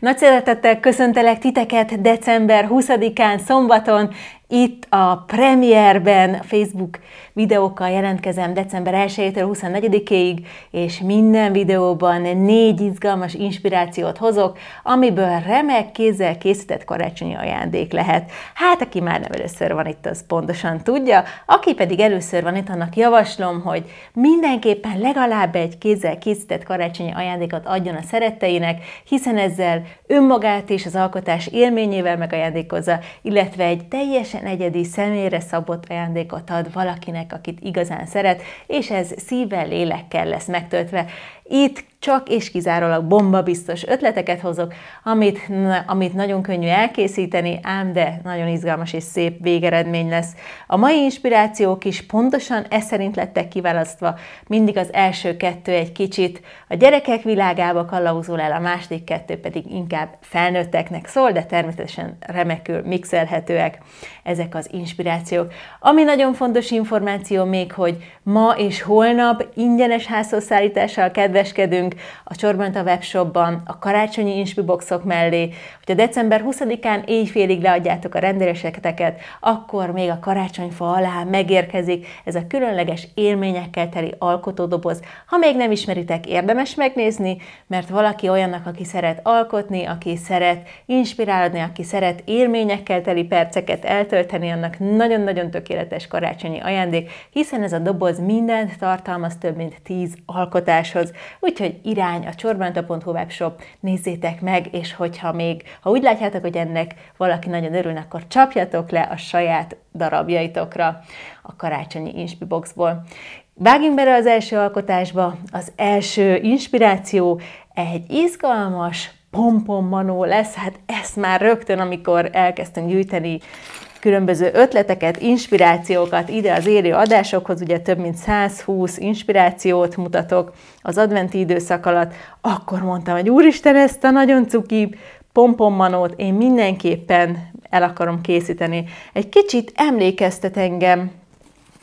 Nagy szeretettel köszöntelek titeket december 20-án, szombaton, itt a premierben. Facebook videókkal jelentkezem december 1-től 24-ig, és minden videóban 4 izgalmas inspirációt hozok, amiből remek kézzel készített karácsonyi ajándék lehet. Hát, aki már nem először van itt, az pontosan tudja, aki pedig először van itt, annak javaslom, hogy mindenképpen legalább egy kézzel készített karácsonyi ajándékot adjon a szeretteinek, hiszen ezzel önmagát és az alkotás élményével megajándékozza, illetve egy teljesen egyedi, személyre szabott ajándékot ad valakinek, akit igazán szeret, és ez szívvel, lélekkel lesz megtöltve. Itt csak és kizárólag bombabiztos ötleteket hozok, amit nagyon könnyű elkészíteni, ám de nagyon izgalmas és szép végeredmény lesz. A mai inspirációk is pontosan ez szerint lettek kiválasztva, mindig az első 2 egy kicsit a gyerekek világába kalauzol el, a második 2 pedig inkább felnőtteknek szól, de természetesen remekül mixelhetőek ezek az inspirációk. Ami nagyon fontos információ még, hogy ma és holnap ingyenes házhozszállítással kedveskedünk a Csorba Anita webshopban, a karácsonyi Inspiboxok mellé. Hogyha december 20-án éjfélig leadjátok a rendeléseteket, akkor még a karácsonyfa alá megérkezik ez a különleges élményekkel teli alkotódoboz. Ha még nem ismeritek, érdemes megnézni, mert valaki olyannak, aki szeret alkotni, aki szeret inspirálódni, aki szeret élményekkel teli perceket eltölteni, annak nagyon-nagyon tökéletes karácsonyi ajándék, hiszen ez a doboz mindent tartalmaz, több mint 10 alkotáshoz. Úgyhogy irány a csorbaanita.hu webshop, nézzétek meg, és ha úgy látjátok, hogy ennek valaki nagyon örül, akkor csapjatok le a saját darabjaitokra a karácsonyi Inspiboxból. Vágjunk bele az első alkotásba. Az első inspiráció egy izgalmas pompon-manó lesz, hát ezt már rögtön, amikor elkezdtünk gyűjteni különböző ötleteket, inspirációkat ide az élő adásokhoz, ugye több mint 120 inspirációt mutatok az adventi időszak alatt, akkor mondtam, hogy úristen, ezt a nagyon cuki pompon-manót én mindenképpen el akarom készíteni. Egy kicsit emlékeztet engem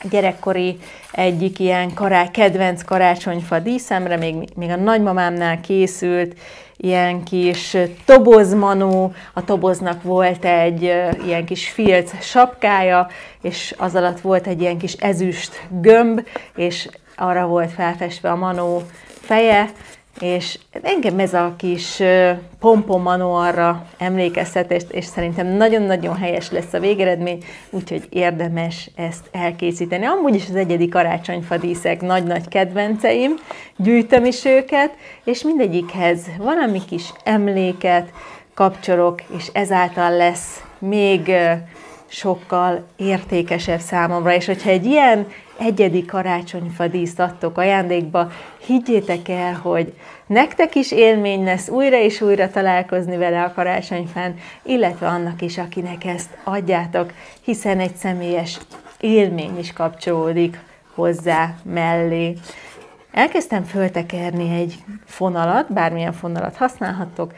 gyerekkori egyik ilyen kedvenc karácsonyfa díszemre, még a nagymamámnál készült, ilyen kis tobozmanó, a toboznak volt egy ilyen kis filc sapkája, és az alatt volt egy ilyen kis ezüst gömb, és arra volt felfestve a manó feje, és engem ez a kis pompon-manó arra emlékeztet, és szerintem nagyon-nagyon helyes lesz a végeredmény, úgyhogy érdemes ezt elkészíteni. Amúgy is az egyedi karácsonyfadíszek nagy-nagy kedvenceim, gyűjtöm is őket, és mindegyikhez valami kis emléket kapcsolok, és ezáltal lesz még sokkal értékesebb számomra, és hogyha egy ilyen egyedi karácsonyfadíszt adtok ajándékba, higgyétek el, hogy nektek is élmény lesz újra és újra találkozni vele a karácsonyfán, illetve annak is, akinek ezt adjátok, hiszen egy személyes élmény is kapcsolódik hozzá mellé. Elkezdtem föltekerni egy fonalat, bármilyen fonalat használhattok,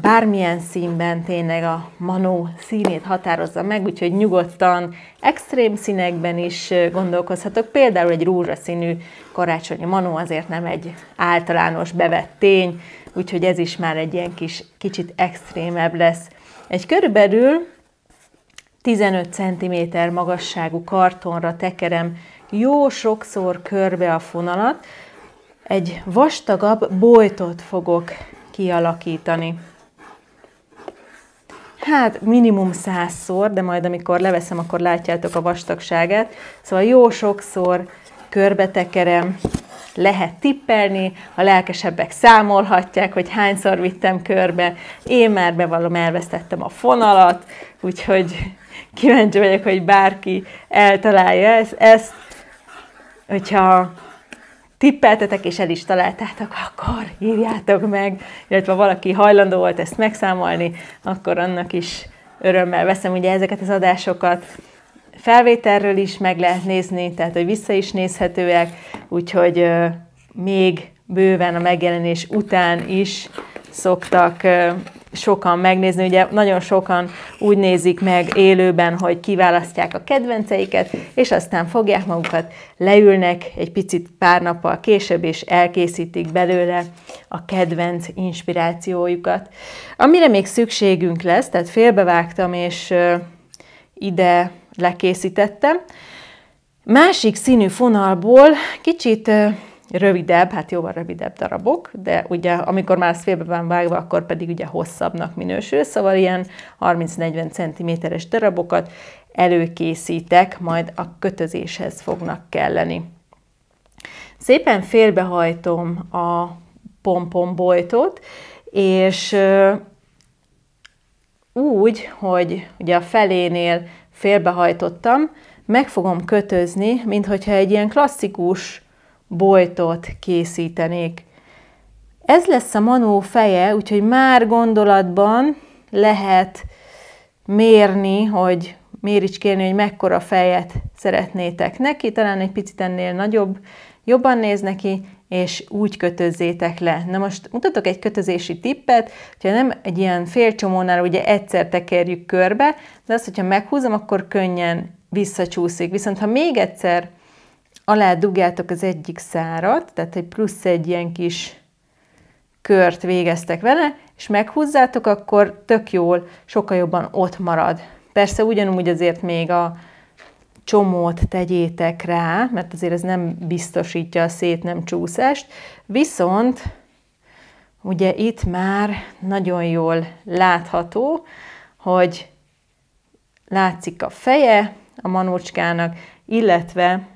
bármilyen színben, tényleg a manó színét határozza meg, úgyhogy nyugodtan extrém színekben is gondolkozhatok. Például egy rózsaszínű karácsonyi manó azért nem egy általános bevett tény, úgyhogy ez is már egy ilyen kicsit extrémebb lesz. Egy körülbelül 15 cm magasságú kartonra tekerem jó sokszor körbe a fonalat, egy vastagabb bojtot fogok kialakítani. Hát minimum 100-szor, de majd amikor leveszem, akkor látjátok a vastagságát. Szóval jó sokszor körbetekerem, lehet tippelni, a lelkesebbek számolhatják, hogy hányszor vittem körbe. Én már bevallom, elvesztettem a fonalat, úgyhogy kíváncsi vagyok, hogy bárki eltalálja ezt. Hogyha tippeltetek és el is találtátok, akkor írjátok meg, illetve ha valaki hajlandó volt ezt megszámolni, akkor annak is örömmel veszem. Ugye ezeket az adásokat felvételről is meg lehet nézni, tehát hogy vissza is nézhetőek, úgyhogy még bőven a megjelenés után is szoktak sokan megnézni, ugye nagyon sokan úgy nézik meg élőben, hogy kiválasztják a kedvenceiket, és aztán fogják magukat, leülnek egy picit pár nappal később, és elkészítik belőle a kedvenc inspirációjukat. Amire még szükségünk lesz, tehát félbevágtam, és ide lekészítettem. Másik színű fonalból kicsit rövidebb, hát jóval rövidebb darabok, de ugye amikor már ez félbe van vágva, akkor pedig ugye hosszabbnak minősül, szóval ilyen 30-40 cm-es darabokat előkészítek, majd a kötözéshez fognak kelleni. Szépen félbehajtom a pompomboltot, és úgy, hogy ugye a felénél félbehajtottam, meg fogom kötözni, minthogyha egy ilyen klasszikus bojtot készítenék. Ez lesz a manó feje, úgyhogy már gondolatban lehet mérni, hogy méricskélni, hogy mekkora fejet szeretnétek neki, talán egy picit ennél nagyobb, jobban néz neki, és úgy kötözzétek le. Na most mutatok egy kötözési tippet, hogyha nem egy ilyen félcsomónál ugye egyszer tekerjük körbe, de azt, hogyha meghúzom, akkor könnyen visszacsúszik. Viszont ha még egyszer alá dugjátok az egyik szárat, tehát egy plusz egy ilyen kis kört végeztek vele, és meghúzzátok, akkor tök jól, sokkal jobban ott marad. Persze ugyanúgy azért még a csomót tegyétek rá, mert azért ez nem biztosítja a szét nem csúszást, viszont ugye itt már nagyon jól látható, hogy látszik a feje a manócskának, illetve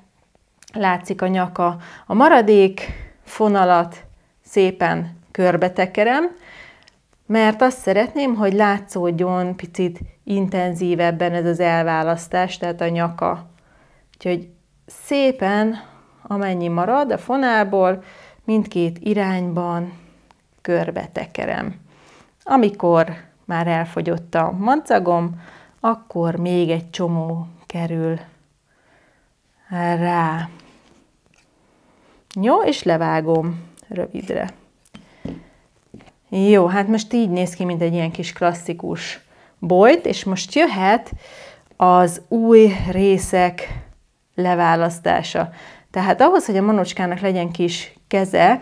látszik a nyaka. A maradék fonalat szépen körbetekerem, mert azt szeretném, hogy látszódjon picit intenzívebben ez az elválasztás, tehát a nyaka. Úgyhogy szépen, amennyi marad a fonálból, mindkét irányban körbetekerem. Amikor már elfogyott a mancagom, akkor még egy csomó kerül rá. Jó, és levágom rövidre. Jó, hát most így néz ki, mint egy ilyen kis klasszikus bojt, és most jöhet az új részek leválasztása. Tehát ahhoz, hogy a manócskának legyen kis keze,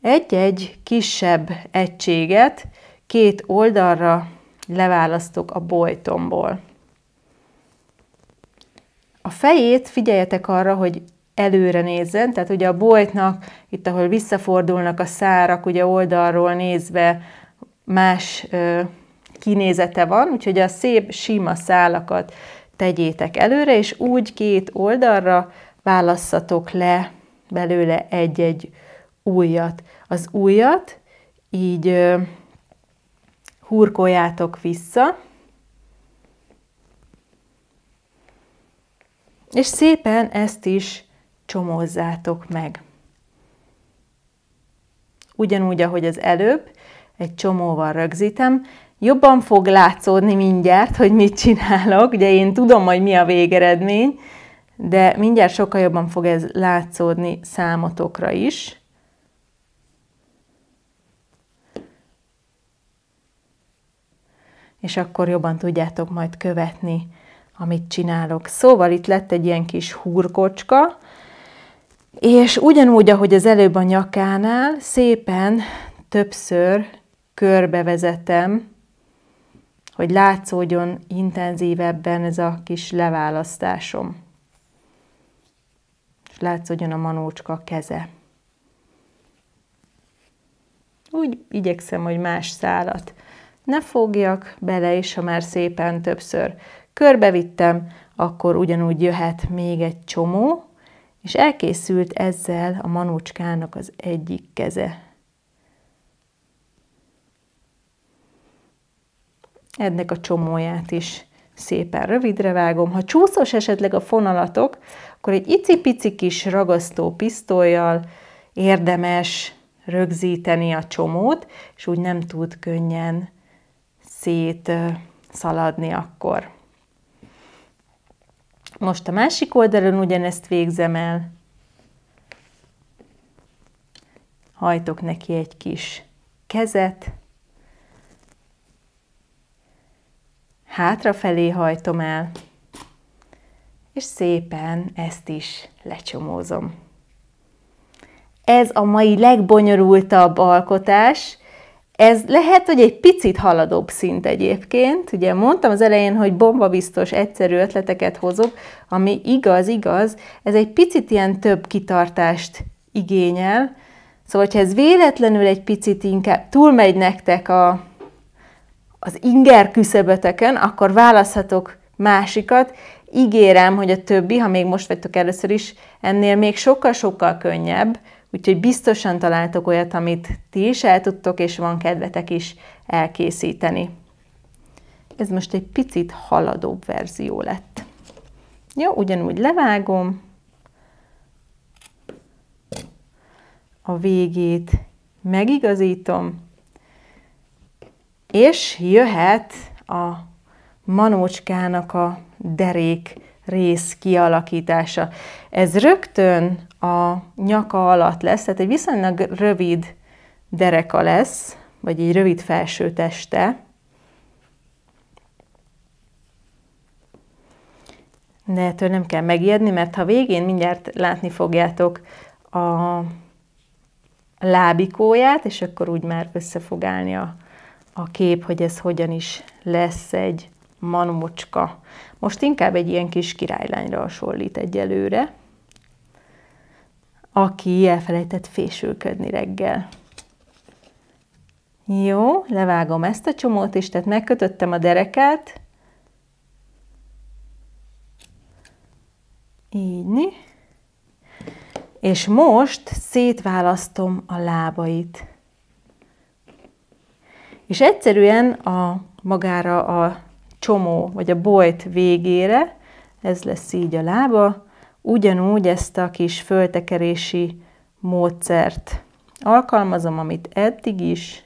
egy-egy kisebb egységet két oldalra leválasztok a bojtomból. A fejét figyeljetek arra, hogy előre nézzen, tehát ugye a bojtnak, itt ahol visszafordulnak a szárak, ugye oldalról nézve más kinézete van, úgyhogy a szép, sima szálakat tegyétek előre, és úgy két oldalra válasszatok le belőle egy-egy ujjat. Az ujjat így hurkoljátok vissza, és szépen ezt is csomózzátok meg. Ugyanúgy, ahogy az előbb, egy csomóval rögzítem. Jobban fog látszódni mindjárt, hogy mit csinálok, ugye én tudom, hogy mi a végeredmény, de mindjárt sokkal jobban fog ez látszódni számotokra is. És akkor jobban tudjátok majd követni, amit csinálok. Szóval itt lett egy ilyen kis hurkocska, és ugyanúgy, ahogy az előbb a nyakánál, szépen többször körbevezetem, hogy látszódjon intenzívebben ez a kis leválasztásom. És látszódjon a manócska keze. Úgy igyekszem, hogy más szálat ne fogjak bele, és ha már szépen többször körbevittem, akkor ugyanúgy jöhet még egy csomó, és elkészült ezzel a manócskának az egyik keze. Ennek a csomóját is szépen rövidre vágom. Ha csúszós esetleg a fonalatok, akkor egy icipici kis ragasztó pisztolyjal érdemes rögzíteni a csomót, és úgy nem tud könnyen szétszaladni akkor. Most a másik oldalon ugyanezt végzem el. Hajtok neki egy kis kezet, hátrafelé hajtom el, és szépen ezt is lecsomózom. Ez a mai legbonyolultabb alkotás. Ez lehet, hogy egy picit haladóbb szint egyébként. Ugye mondtam az elején, hogy bombabiztos, egyszerű ötleteket hozok, ami igaz, ez egy picit ilyen több kitartást igényel. Szóval, ha ez véletlenül egy picit inkább túlmegy nektek az inger küszöbötökön, akkor választhatok másikat. Ígérem, hogy a többi, ha még most vagytok először is, ennél még sokkal-sokkal könnyebb, úgyhogy biztosan találtok olyat, amit ti is el tudtok, és van kedvetek is elkészíteni. Ez most egy picit haladóbb verzió lett. Jó, ugyanúgy levágom. A végét megigazítom, és jöhet a manócskának a derék rész kialakítása. Ez rögtön a nyaka alatt lesz, tehát egy viszonylag rövid dereka lesz, vagy egy rövid felső teste. De ettől nem kell megijedni, mert ha végén mindjárt látni fogjátok a lábikóját, és akkor úgy már össze fog állni a kép, hogy ez hogyan is lesz egy manócska. Most inkább egy ilyen kis királylányra hasonlít egyelőre, aki elfelejtett fésülködni reggel. Jó, levágom ezt a csomót is, tehát megkötöttem a derekát. Így. És most szétválasztom a lábait. És egyszerűen magára a csomó, vagy a bojt végére, ez lesz így a lába, ugyanúgy ezt a kis föltekerési módszert alkalmazom, amit eddig is.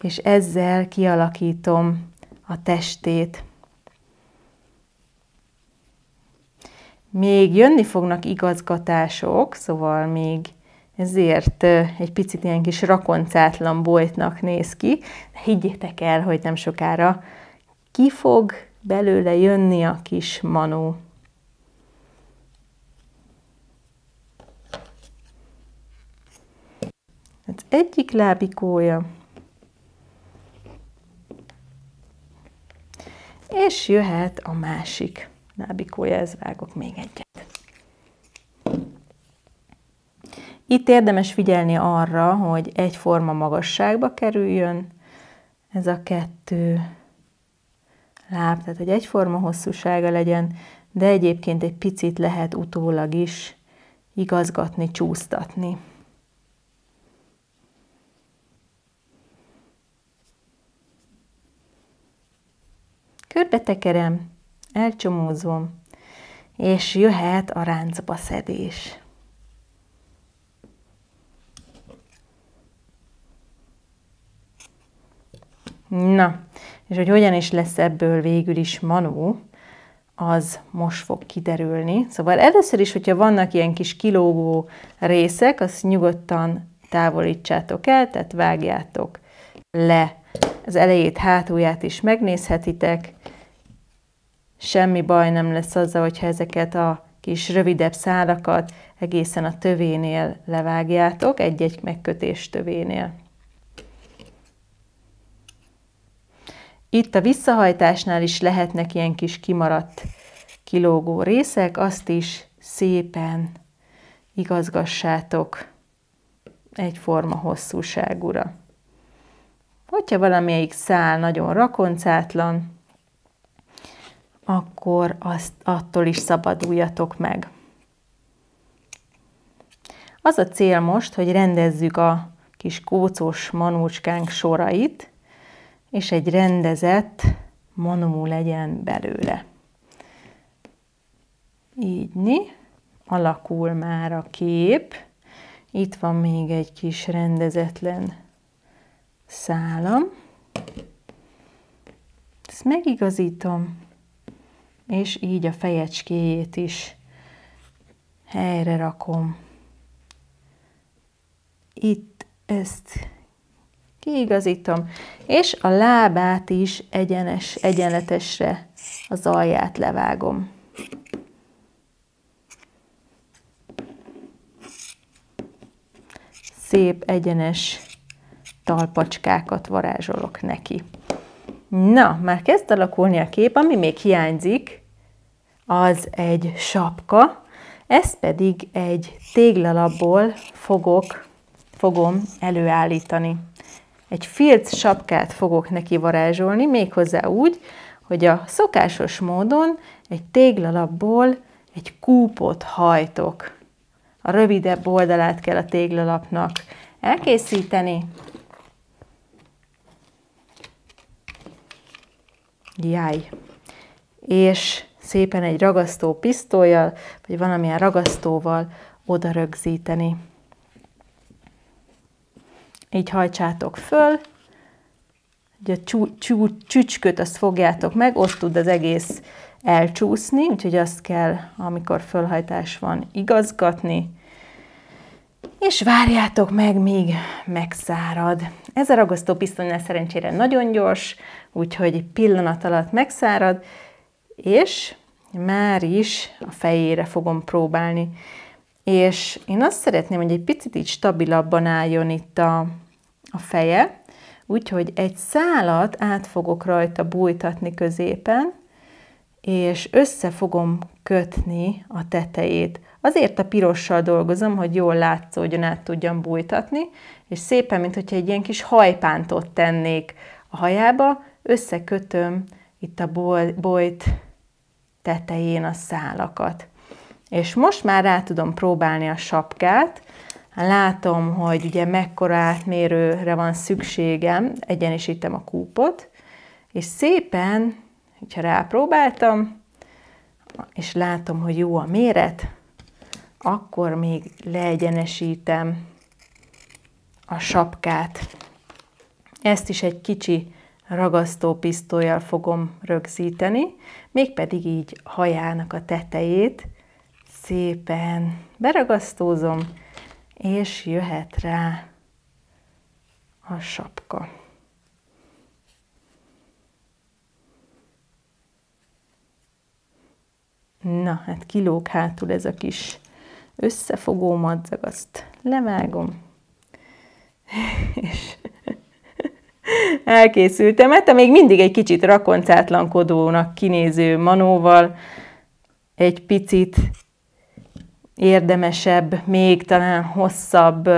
És ezzel kialakítom a testét. Még jönni fognak igazgatások, szóval még ezért egy picit ilyen kis rakoncátlan bojtnak néz ki, de higgyétek el, hogy nem sokára ki fog belőle jönni a kis manó. Az egyik lábikója. És jöhet a másik lábikója, ez vágok még egyet. Itt érdemes figyelni arra, hogy egyforma magasságba kerüljön ez a kettő láb, tehát hogy egyforma hosszúsága legyen, de egyébként egy picit lehet utólag is igazgatni, csúsztatni. Körbetekerem, elcsomózom, és jöhet a ráncba szedés. Na, és hogy hogyan is lesz ebből végül is manó, az most fog kiderülni. Szóval először is, hogyha vannak ilyen kis kilógó részek, azt nyugodtan távolítsátok el, tehát vágjátok le. Az elejét, hátulját is megnézhetitek. Semmi baj nem lesz azzal, hogyha ezeket a kis rövidebb szálakat egészen a tövénél levágjátok, egy-egy megkötés tövénél. Itt a visszahajtásnál is lehetnek ilyen kis kimaradt, kilógó részek, azt is szépen igazgassátok egyforma hosszúságúra. Hogyha valamelyik szál nagyon rakoncátlan, akkor azt attól is szabaduljatok meg. Az a cél most, hogy rendezzük a kis kócos manócskánk sorait, és egy rendezett manó legyen belőle. Így alakul már a kép. Itt van még egy kis rendezetlen szálam. Ezt megigazítom, és így a fejecskéjét is helyre rakom. Itt ezt kiigazítom, és a lábát is egyenletesre az alját levágom. Szép egyenes talpacskákat varázsolok neki. Na, már kezd alakulni a kép, ami még hiányzik, az egy sapka, ezt pedig egy téglalapból fogom előállítani. Egy filc sapkát fogok neki varázsolni, méghozzá úgy, hogy a szokásos módon egy téglalapból egy kúpot hajtok. A rövidebb oldalát kell a téglalapnak elkészíteni. Jaj! És szépen egy ragasztó pisztollyal, vagy valamilyen ragasztóval oda rögzíteni. Így hajtsátok föl, hogy a csücsköt azt fogjátok meg, ott tud az egész elcsúszni, úgyhogy azt kell, amikor fölhajtás van, igazgatni, és várjátok meg, míg megszárad. Ez a ragasztópisztolynál szerencsére nagyon gyors, úgyhogy pillanat alatt megszárad, és már is a fejére fogom próbálni. És én azt szeretném, hogy egy picit így stabilabban álljon itt a feje, úgyhogy egy szálat át fogok rajta bújtatni középen, és össze fogom kötni a tetejét. Azért a pirossal dolgozom, hogy jól látszódjon, át tudjam bújtatni, és szépen, mint hogyha egy ilyen kis hajpántot tennék a hajába, összekötöm itt a bojt tetején a szálakat. És most már rá tudom próbálni a sapkát. Látom, hogy ugye mekkora átmérőre van szükségem, egyenesítem a kúpot, és szépen, hogyha rápróbáltam, és látom, hogy jó a méret, akkor még leegyenesítem a sapkát. Ezt is egy kicsi ragasztópisztollyal fogom rögzíteni, mégpedig így hajának a tetejét szépen beragasztózom, és jöhet rá a sapka. Na, hát kilóg hátul ez a kis összefogó madzag, azt levágom, és elkészültem. Hát a még mindig egy kicsit rakoncátlankodónak kinéző manóval egy picit érdemesebb, még talán hosszabb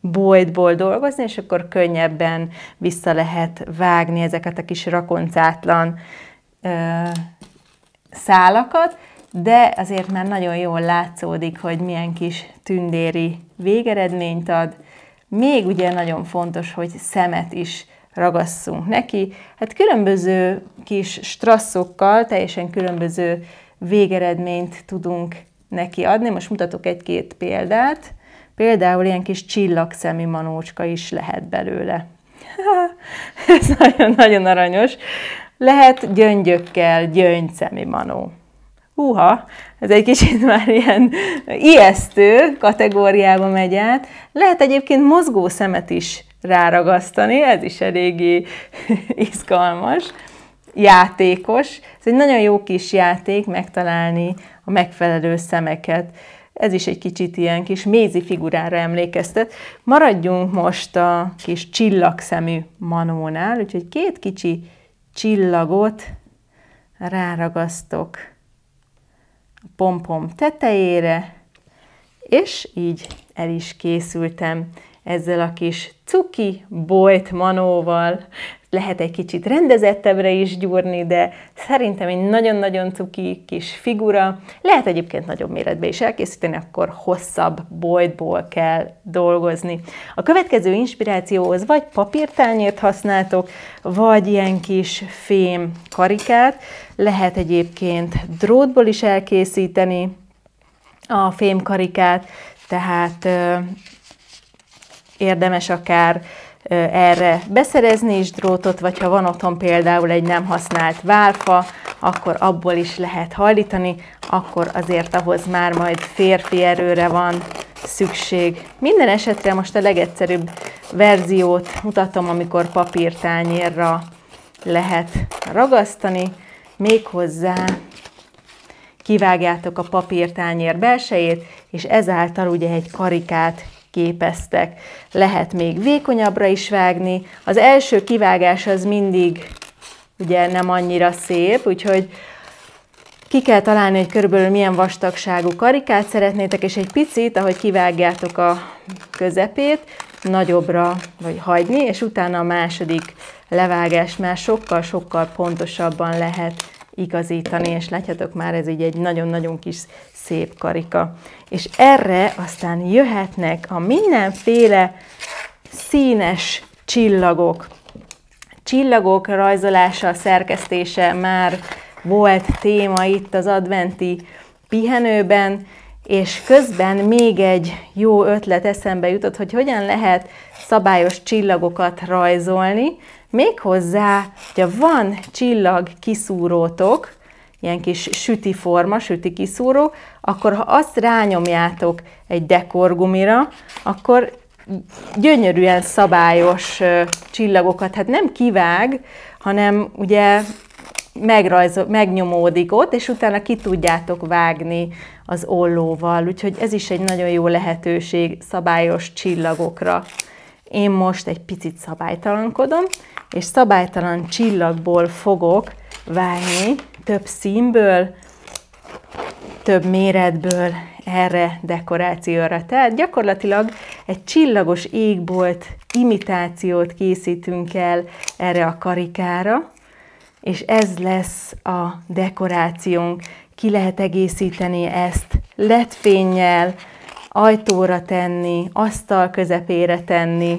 bojtból dolgozni, és akkor könnyebben vissza lehet vágni ezeket a kis rakoncátlan szálakat, de azért már nagyon jól látszódik, hogy milyen kis tündéri végeredményt ad. Még ugye nagyon fontos, hogy szemet is ragasszunk neki. Hát különböző kis stresszokkal teljesen különböző végeredményt tudunk neki adni. Most mutatok egy-két példát. Például ilyen kis csillagszemű manócska is lehet belőle. Ez nagyon-nagyon aranyos. Lehet gyöngyökkel gyöngyszemű manó. Húha, ez egy kicsit már ilyen ijesztő kategóriába megy át. Lehet egyébként mozgó szemet is ráragasztani, ez is eléggé izgalmas, játékos. Ez egy nagyon jó kis játék megtalálni a megfelelő szemeket. Ez is egy kicsit ilyen kis mézi figurára emlékeztet. Maradjunk most a kis csillagszemű manónál, úgyhogy két kicsi csillagot ráragasztok a pompom tetejére, és így el is készültem ezzel a kis cuki bojt manóval. Lehet egy kicsit rendezettebbre is gyúrni, de szerintem egy nagyon-nagyon cuki kis figura. Lehet egyébként nagyobb méretbe is elkészíteni, akkor hosszabb bojtból kell dolgozni. A következő inspirációhoz vagy papírtányért használtok, vagy ilyen kis fém karikát. Lehet egyébként drótból is elkészíteni a fém karikát, tehát érdemes akár erre beszerezni is drótot, vagy ha van otthon például egy nem használt válfa, akkor abból is lehet hajlítani, akkor azért ahhoz már majd férfi erőre van szükség. Minden esetre most a legegyszerűbb verziót mutatom, amikor papírtányérra lehet ragasztani, méghozzá kivágjátok a papírtányér belsejét, és ezáltal ugye egy karikát képeztek. Lehet még vékonyabbra is vágni. Az első kivágás az mindig ugye nem annyira szép, úgyhogy ki kell találni, hogy körülbelül milyen vastagságú karikát szeretnétek, és egy picit, ahogy kivágjátok a közepét, nagyobbra vagy hagyni, és utána a második levágást már sokkal-sokkal pontosabban lehet igazítani, és látjátok már, ez így egy nagyon-nagyon kis szép karika. És erre aztán jöhetnek a mindenféle színes csillagok. Csillagok rajzolása, szerkesztése már volt téma itt az adventi pihenőben, és közben még egy jó ötlet eszembe jutott, hogy hogyan lehet szabályos csillagokat rajzolni, méghozzá, hogyha van csillag kiszúrótok, ilyen kis süti forma, süti kiszúró, akkor ha azt rányomjátok egy dekorgumira, akkor gyönyörűen szabályos csillagokat, hát nem kivág, hanem ugye megnyomódik ott, és utána ki tudjátok vágni az ollóval. Úgyhogy ez is egy nagyon jó lehetőség szabályos csillagokra. Én most egy picit szabálytalankodom, és szabálytalan csillagból fogok vágni, több színből, több méretből erre dekorációra. Tehát gyakorlatilag egy csillagos égbolt imitációt készítünk el erre a karikára, és ez lesz a dekorációnk. Ki lehet egészíteni ezt ledfénnyel, ajtóra tenni, asztal közepére tenni,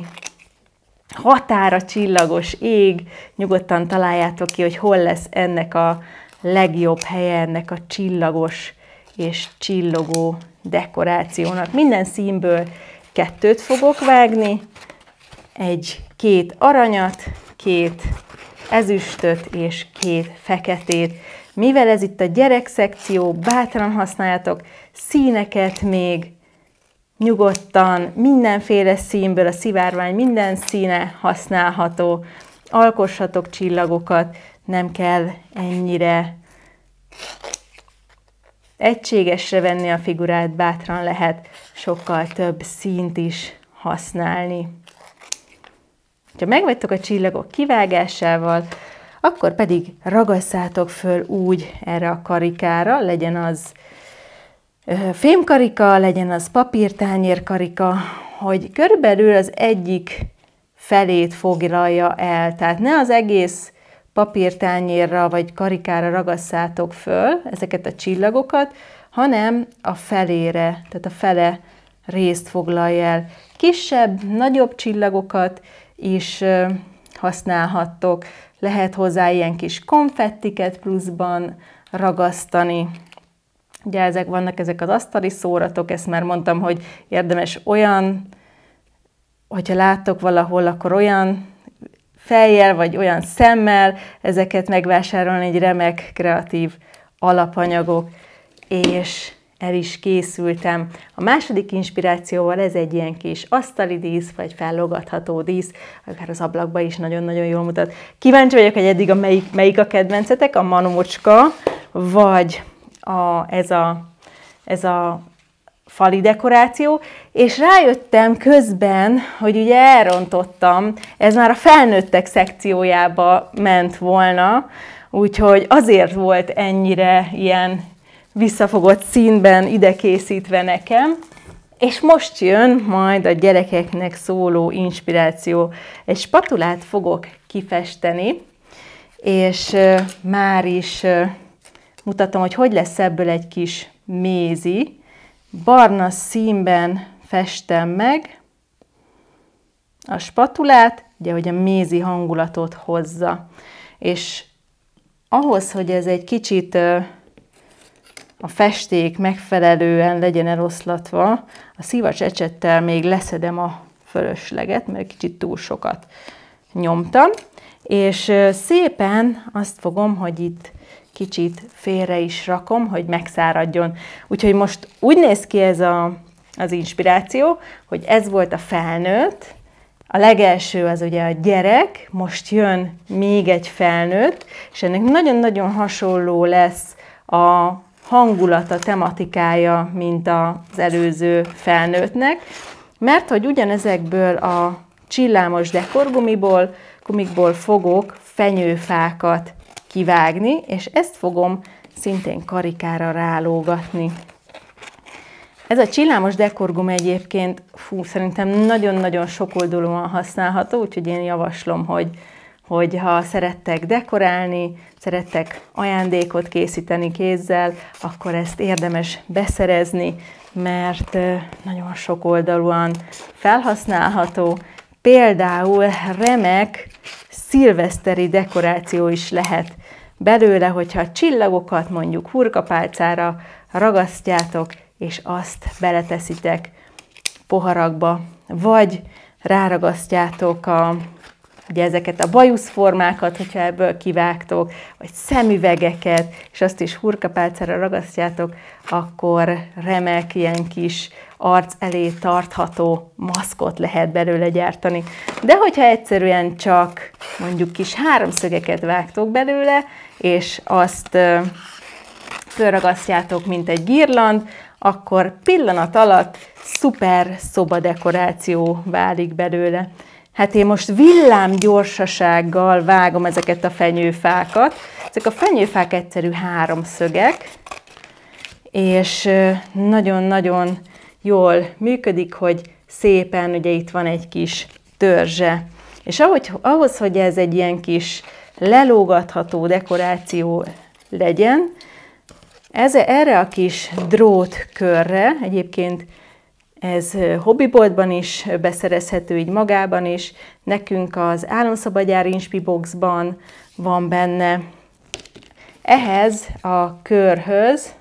határa csillagos ég, nyugodtan találjátok ki, hogy hol lesz ennek a legjobb helye, ennek a csillagos és csillogó dekorációnak. Minden színből kettőt fogok vágni, két aranyat, két ezüstöt és két feketét. Mivel ez itt a gyerek szekció, bátran használjátok színeket még, nyugodtan, mindenféle színből, a szivárvány minden színe használható, alkossatok csillagokat, nem kell ennyire egységesre venni a figurát, bátran lehet sokkal több színt is használni. Ha megvagytok a csillagok kivágásával, akkor pedig ragasszátok föl úgy erre a karikára, legyen az fémkarika, legyen az papírtányérkarika, hogy körülbelül az egyik felét foglalja el. Tehát ne az egész papírtányérra vagy karikára ragasszátok föl ezeket a csillagokat, hanem a felére, tehát a fele részt foglalja el. Kisebb, nagyobb csillagokat is használhattok. Lehet hozzá ilyen kis konfettiket pluszban ragasztani. Ugye vannak ezek az asztali szóratok, ezt már mondtam, hogy érdemes olyan, hogyha láttok valahol, akkor olyan fejjel vagy olyan szemmel ezeket megvásárolni, egy remek, kreatív alapanyagok, és el is készültem. A második inspirációval ez egy ilyen kis asztali dísz, vagy fellogatható dísz, akár az ablakba is nagyon-nagyon jól mutat. Kíváncsi vagyok, hogy eddig melyik a kedvencetek, a manomocska, vagy ez a fali dekoráció, és rájöttem közben, hogy ugye elrontottam, ez már a felnőttek szekciójába ment volna, úgyhogy azért volt ennyire ilyen visszafogott színben ide készítve nekem, és most jön majd a gyerekeknek szóló inspiráció. Egy spatulát fogok kifesteni, és már is mutatom, hogy lesz ebből egy kis mézi. Barna színben festem meg a spatulát, ugye, hogy a mézi hangulatot hozza. És ahhoz, hogy ez egy kicsit a festék megfelelően legyen eloszlatva, a szivacs ecsettel még leszedem a fölösleget, mert kicsit túl sokat nyomtam. És szépen azt fogom, hogy itt kicsit félre is rakom, hogy megszáradjon. Úgyhogy most úgy néz ki ez a az inspiráció, hogy ez volt a felnőtt, a legelső az ugye a gyerek, most jön még egy felnőtt, és ennek nagyon-nagyon hasonló lesz a hangulata, tematikája, mint az előző felnőttnek, mert hogy ugyanezekből a csillámos dekorgumikból fogok fenyőfákat kivágni, és ezt fogom szintén karikára rálógatni. Ez a csillámos dekorgum egyébként, szerintem nagyon-nagyon sokoldalúan használható, úgyhogy én javaslom, hogy ha szerettek dekorálni, szerettek ajándékot készíteni kézzel, akkor ezt érdemes beszerezni, mert nagyon sokoldalúan felhasználható. Például remek szilveszteri dekoráció is lehet belőle, hogyha a csillagokat mondjuk hurkapálcára ragasztjátok, és azt beleteszitek poharakba, vagy ráragasztjátok ugye ezeket a bajuszformákat, hogyha ebből kivágtok, vagy szemüvegeket, és azt is hurkapálcára ragasztjátok, akkor remek ilyen kis arc elé tartható maszkot lehet belőle gyártani. De hogyha egyszerűen csak mondjuk kis háromszögeket vágtok belőle, és azt fölragasztjátok, mint egy girland, akkor pillanat alatt szuper szobadekoráció válik belőle. Hát én most villámgyorsasággal vágom ezeket a fenyőfákat. Ezek a fenyőfák egyszerű háromszögek, és nagyon-nagyon jól működik, hogy szépen, ugye itt van egy kis törzse. És ahhoz, hogy ez egy ilyen kis lelógatható dekoráció legyen, erre a kis drótkörre, egyébként ez hobbiboltban is beszerezhető, így magában is, nekünk az Álomszobagyári Inspiboxban van benne. Ehhez a körhöz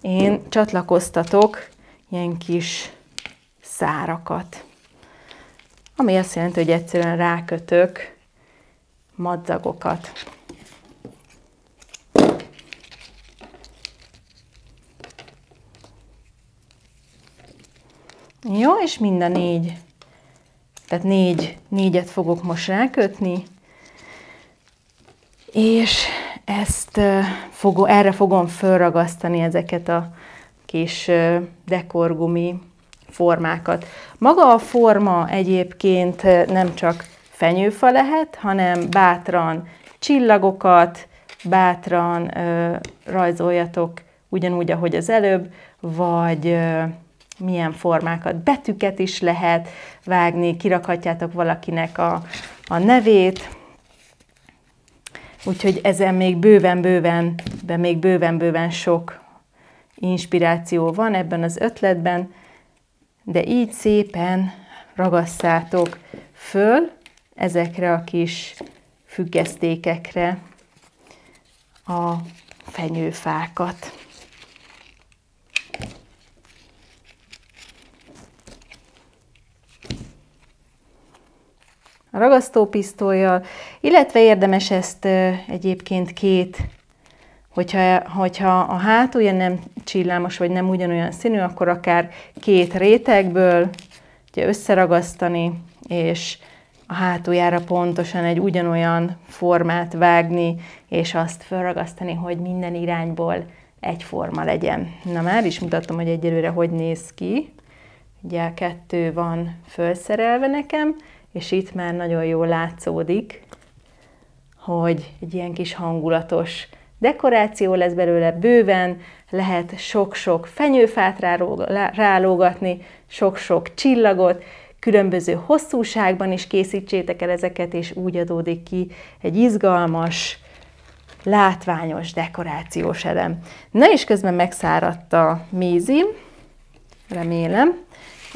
én csatlakoztatok ilyen kis szárakat, ami azt jelenti, hogy egyszerűen rákötök madzagokat. Jó, és mind a négy, tehát négyet fogok most rákötni, és ezt erre fogom fölragasztani ezeket a kis dekorgumi formákat. Maga a forma egyébként nem csak fenyőfa lehet, hanem bátran csillagokat, bátran rajzoljatok ugyanúgy, ahogy az előbb, vagy milyen formákat, betűket is lehet vágni, kirakhatjátok valakinek a nevét. Úgyhogy ezen még bőven sok inspiráció van ebben az ötletben, de így szépen ragasszátok föl ezekre a kis függesztékekre a fenyőfákat. A ragasztópisztollyal, illetve érdemes ezt egyébként hogyha a hátulja nem csillámos, vagy nem ugyanolyan színű, akkor akár két rétegből ugye összeragasztani, és a hátuljára pontosan egy ugyanolyan formát vágni, és azt felragasztani, hogy minden irányból egyforma legyen. Na, már is mutattam, hogy egyelőre hogy néz ki. Ugye a kettő van fölszerelve nekem, és itt már nagyon jól látszódik, hogy egy ilyen kis hangulatos dekoráció lesz belőle bőven, lehet sok-sok fenyőfát rálógatni, sok-sok csillagot, különböző hosszúságban is készítsétek el ezeket, és úgy adódik ki egy izgalmas, látványos dekorációs elem. Na, és közben megszáradt a mézim, remélem,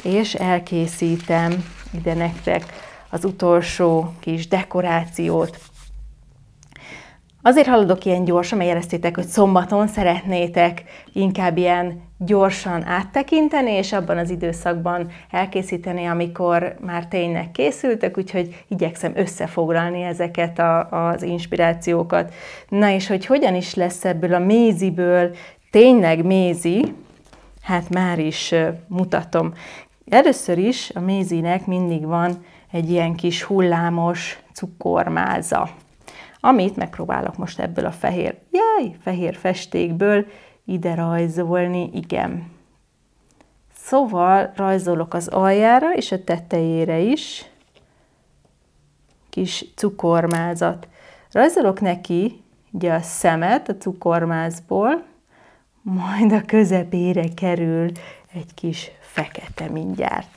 és elkészítem ide nektek az utolsó kis dekorációt. Azért haladok ilyen gyorsan, mert éreztétek, hogy szombaton szeretnétek inkább ilyen gyorsan áttekinteni, és abban az időszakban elkészíteni, amikor már tényleg készültek, úgyhogy igyekszem összefoglalni ezeket az inspirációkat. Na, és hogy hogyan is lesz ebből a méziből tényleg mézi, hát már is mutatom. Először is a mézinek mindig van egy ilyen kis hullámos cukormáza, amit megpróbálok most ebből a fehér festékből ide rajzolni, igen. Szóval rajzolok az aljára és a tetejére is kis cukormázat. Rajzolok neki ugye a szemet a cukormázból, majd a közepére kerül egy kis fekete mindjárt.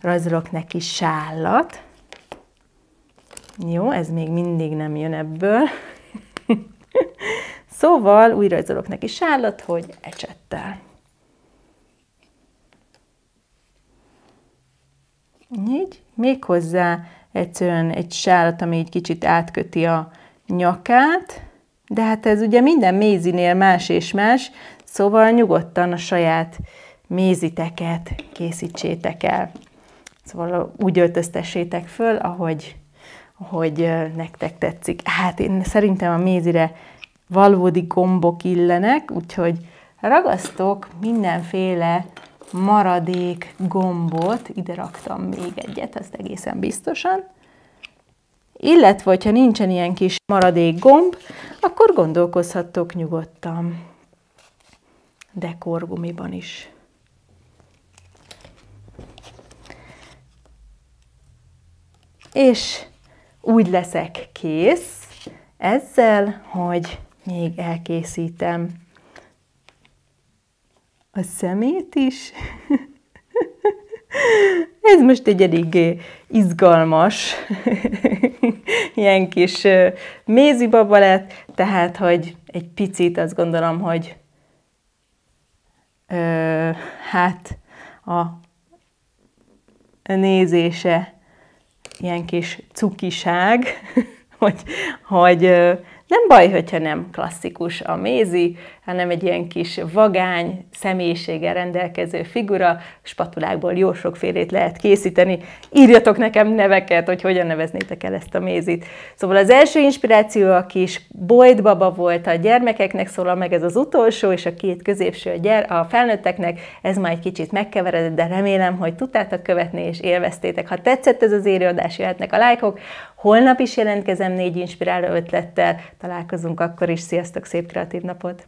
Rajzolok neki sállat. Jó, ez még mindig nem jön ebből. Szóval újra rajzolok neki sállat, hogy ecsettel. Így, méghozzá egyszerűen egy sállat, ami egy kicsit átköti a nyakát, de hát ez ugye minden mézinél más és más, szóval nyugodtan a saját méziteket készítsétek el. Szóval úgy öltöztessétek föl, ahogy nektek tetszik. Hát én szerintem a mézire valódi gombok illenek, úgyhogy ragasztok mindenféle maradék gombot, ide raktam még egyet, ezt egészen biztosan. Illetve, hogyha nincsen ilyen kis maradék gomb, akkor gondolkozhattok nyugodtan dekorgumiban is. És úgy leszek kész ezzel, hogy még elkészítem a szemét is. Ez most egy elég izgalmas ilyen kis mézibaba lett, tehát, hogy egy picit azt gondolom, hogy hát a nézése ilyen kis cukiság, hogy nem baj, hogyha nem klasszikus a mézi, hanem egy ilyen kis vagány, személyiséggel rendelkező figura, spatulákból jó sokfélét lehet készíteni. Írjatok nekem neveket, hogy hogyan neveznétek el ezt a mézit. Szóval az első inspiráció a kis bojtbaba volt, a gyermekeknek szólal meg ez az utolsó, és a két középső a felnőtteknek, ez már egy kicsit megkeveredett, de remélem, hogy tudtátok követni és élveztétek. Ha tetszett ez az élőadás, jöhetnek a lájkok. Holnap is jelentkezem 4 inspiráló ötlettel, találkozunk akkor is, sziasztok, szép kreatív napot!